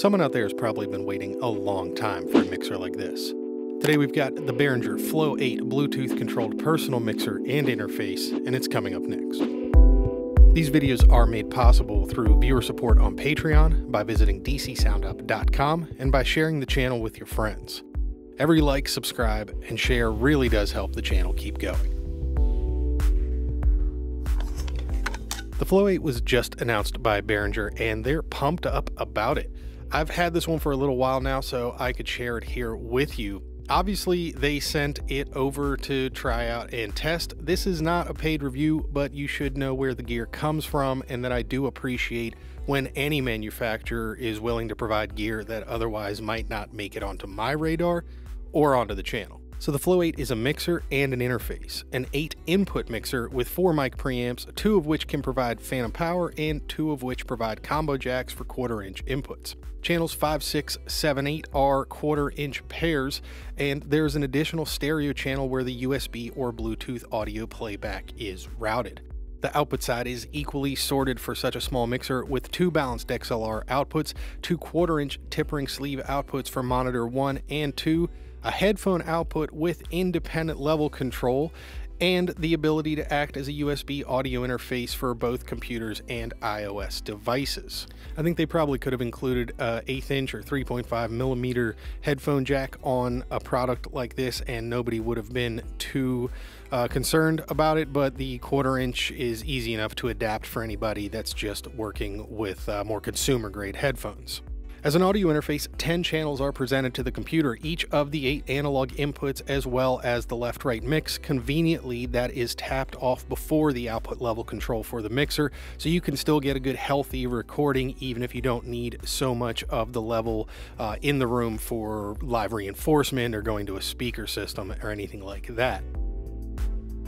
Someone out there has probably been waiting a long time for a mixer like this. Today we've got the Behringer Flow 8 Bluetooth controlled personal mixer and interface, and it's coming up next. These videos are made possible through viewer support on Patreon, by visiting dcsoundup.com, and by sharing the channel with your friends. Every like, subscribe, and share really does help the channel keep going. The Flow 8 was just announced by Behringer, and they're pumped up about it. I've had this one for a little while now, so I could share it here with you. Obviously, they sent it over to try out and test. This is not a paid review, but you should know where the gear comes from, and that I do appreciate when any manufacturer is willing to provide gear that otherwise might not make it onto my radar or onto the channel. So the Flow 8 is a mixer and an interface, an 8-input mixer with 4 mic preamps, 2 of which can provide phantom power and 2 of which provide combo jacks for 1/4-inch inputs. Channels 5, 6, 7, 8 are 1/4-inch pairs, and there's an additional stereo channel where the USB or Bluetooth audio playback is routed. The output side is equally sorted for such a small mixer, with 2 balanced XLR outputs, 2 1/4-inch tip-ring sleeve outputs for monitor 1 and 2, a headphone output with independent level control, and the ability to act as a USB audio interface for both computers and iOS devices. I think they probably could have included a 1/8-inch or 3.5 millimeter headphone jack on a product like this, and nobody would have been too concerned about it, but the 1/4-inch is easy enough to adapt for anybody that's just working with more consumer grade headphones. As an audio interface, 10 channels are presented to the computer, each of the 8 analog inputs as well as the left-right mix. Conveniently, that is tapped off before the output level control for the mixer, so you can still get a good healthy recording even if you don't need so much of the level in the room for live reinforcement or going to a speaker system or anything like that.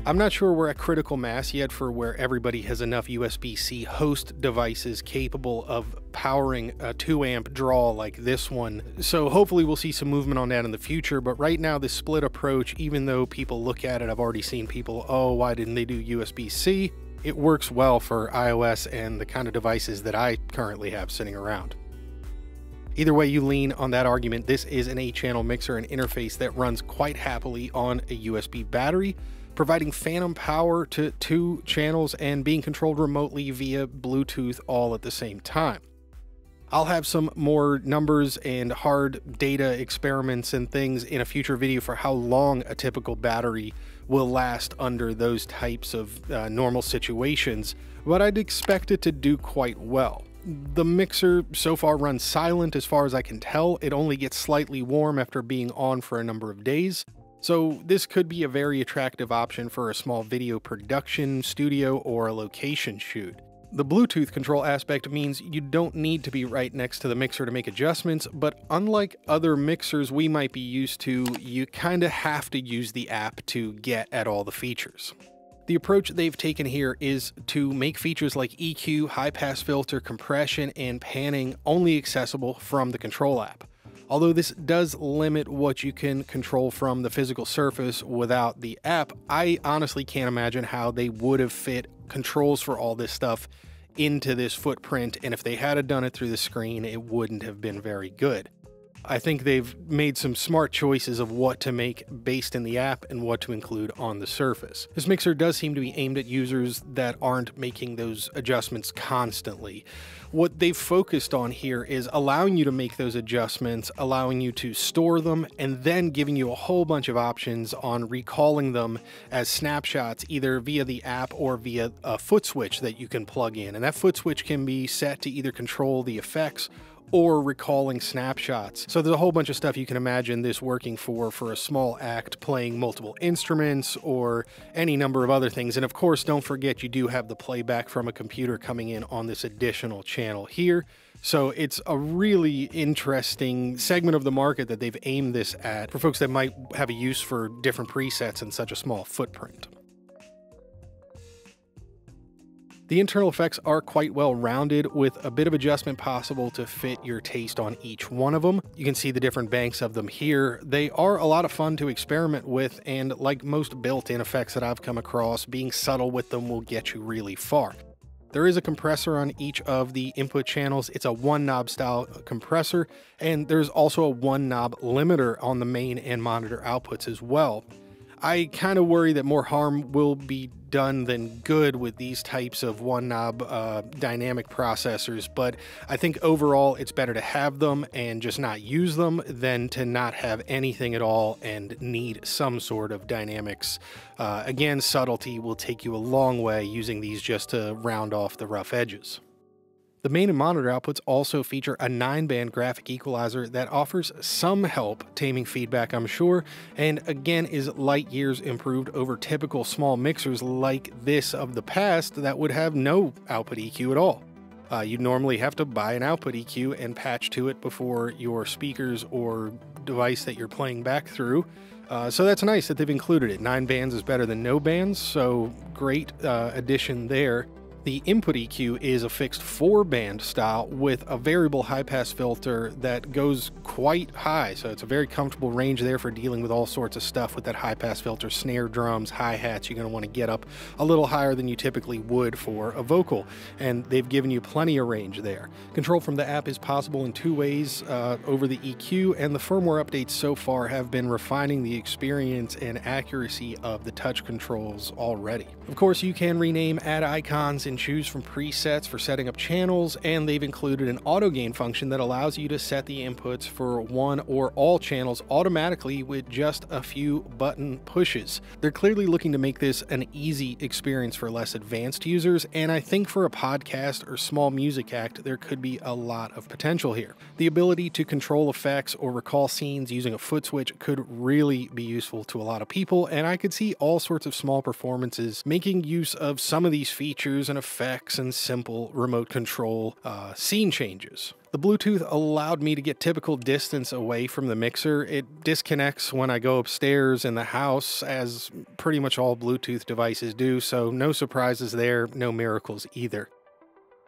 I'm not sure we're at critical mass yet for where everybody has enough USB-C host devices capable of powering a 2-amp draw like this one, so hopefully we'll see some movement on that in the future. But right now, this split approach, even though people look at it, I've already seen people, oh, why didn't they do USB-C? It works well for iOS and the kind of devices that I currently have sitting around. Either way you lean on that argument, this is an 8-channel mixer and interface that runs quite happily on a USB battery, providing phantom power to 2 channels and being controlled remotely via Bluetooth all at the same time. I'll have some more numbers and hard data experiments and things in a future video for how long a typical battery will last under those types of normal situations, but I'd expect it to do quite well. The mixer so far runs silent as far as I can tell. It only gets slightly warm after being on for a number of days. So this could be a very attractive option for a small video production studio or a location shoot. The Bluetooth control aspect means you don't need to be right next to the mixer to make adjustments, but unlike other mixers we might be used to, you kind of have to use the app to get at all the features. The approach they've taken here is to make features like EQ, high-pass filter, compression, and panning only accessible from the control app. Although this does limit what you can control from the physical surface without the app, I honestly can't imagine how they would have fit controls for all this stuff into this footprint, and if they had done it through the screen, it wouldn't have been very good. I think they've made some smart choices of what to make based in the app and what to include on the surface. This mixer does seem to be aimed at users that aren't making those adjustments constantly. What they've focused on here is allowing you to make those adjustments, allowing you to store them, and then giving you a whole bunch of options on recalling them as snapshots, either via the app or via a foot switch that you can plug in. And that foot switch can be set to either control the effects or recalling snapshots. So there's a whole bunch of stuff you can imagine this working for a small act playing multiple instruments or any number of other things. And of course, don't forget you do have the playback from a computer coming in on this additional channel here. So it's a really interesting segment of the market that they've aimed this at for folks that might have a use for different presets in such a small footprint. The internal effects are quite well rounded, with a bit of adjustment possible to fit your taste on each one of them. You can see the different banks of them here. They are a lot of fun to experiment with, and like most built-in effects that I've come across, being subtle with them will get you really far. There is a compressor on each of the input channels. It's a one knob style compressor, and there's also a one knob limiter on the main and monitor outputs as well. I kind of worry that more harm will be done than good with these types of one knob dynamic processors, but I think overall it's better to have them and just not use them than to not have anything at all and need some sort of dynamics. Again, subtlety will take you a long way using these just to round off the rough edges. The main and monitor outputs also feature a 9-band graphic equalizer that offers some help taming feedback, I'm sure, and again is light years improved over typical small mixers like this of the past that would have no output EQ at all. You'd normally have to buy an output EQ and patch to it before your speakers or device that you're playing back through. So that's nice that they've included it. 9 bands is better than no bands, so great addition there. The input EQ is a fixed 4-band style with a variable high-pass filter that goes quite high, so it's a very comfortable range there for dealing with all sorts of stuff with that high-pass filter. Snare drums, hi-hats, you're going to want to get up a little higher than you typically would for a vocal, and they've given you plenty of range there. Control from the app is possible in two ways over the EQ, and the firmware updates so far have been refining the experience and accuracy of the touch controls already. Of course, you can rename, add icons, and choose from presets for setting up channels, and they've included an auto gain function that allows you to set the inputs for one or all channels automatically with just a few button pushes. They're clearly looking to make this an easy experience for less advanced users, and I think for a podcast or small music act, there could be a lot of potential here. The ability to control effects or recall scenes using a foot switch could really be useful to a lot of people, and I could see all sorts of small performances making use of some of these features and effects and simple remote control scene changes. The Bluetooth allowed me to get typical distance away from the mixer. It disconnects when I go upstairs in the house, as pretty much all Bluetooth devices do, so no surprises there, no miracles either.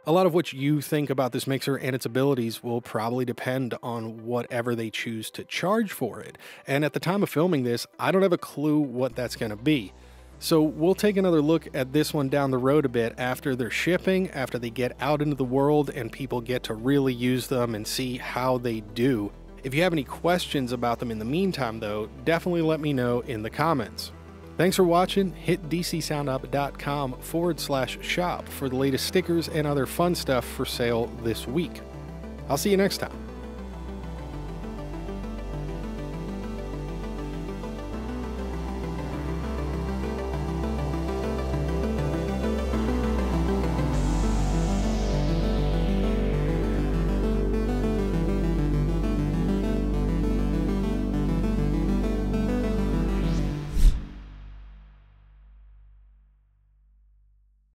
A lot of what you think about this mixer and its abilities will probably depend on whatever they choose to charge for it, and at the time of filming this, I don't have a clue what that's going to be. So we'll take another look at this one down the road a bit after they're shipping, after they get out into the world and people get to really use them and see how they do. If you have any questions about them in the meantime though, definitely let me know in the comments. Thanks for watching. Hit dcsoundup.com/shop for the latest stickers and other fun stuff for sale this week. I'll see you next time.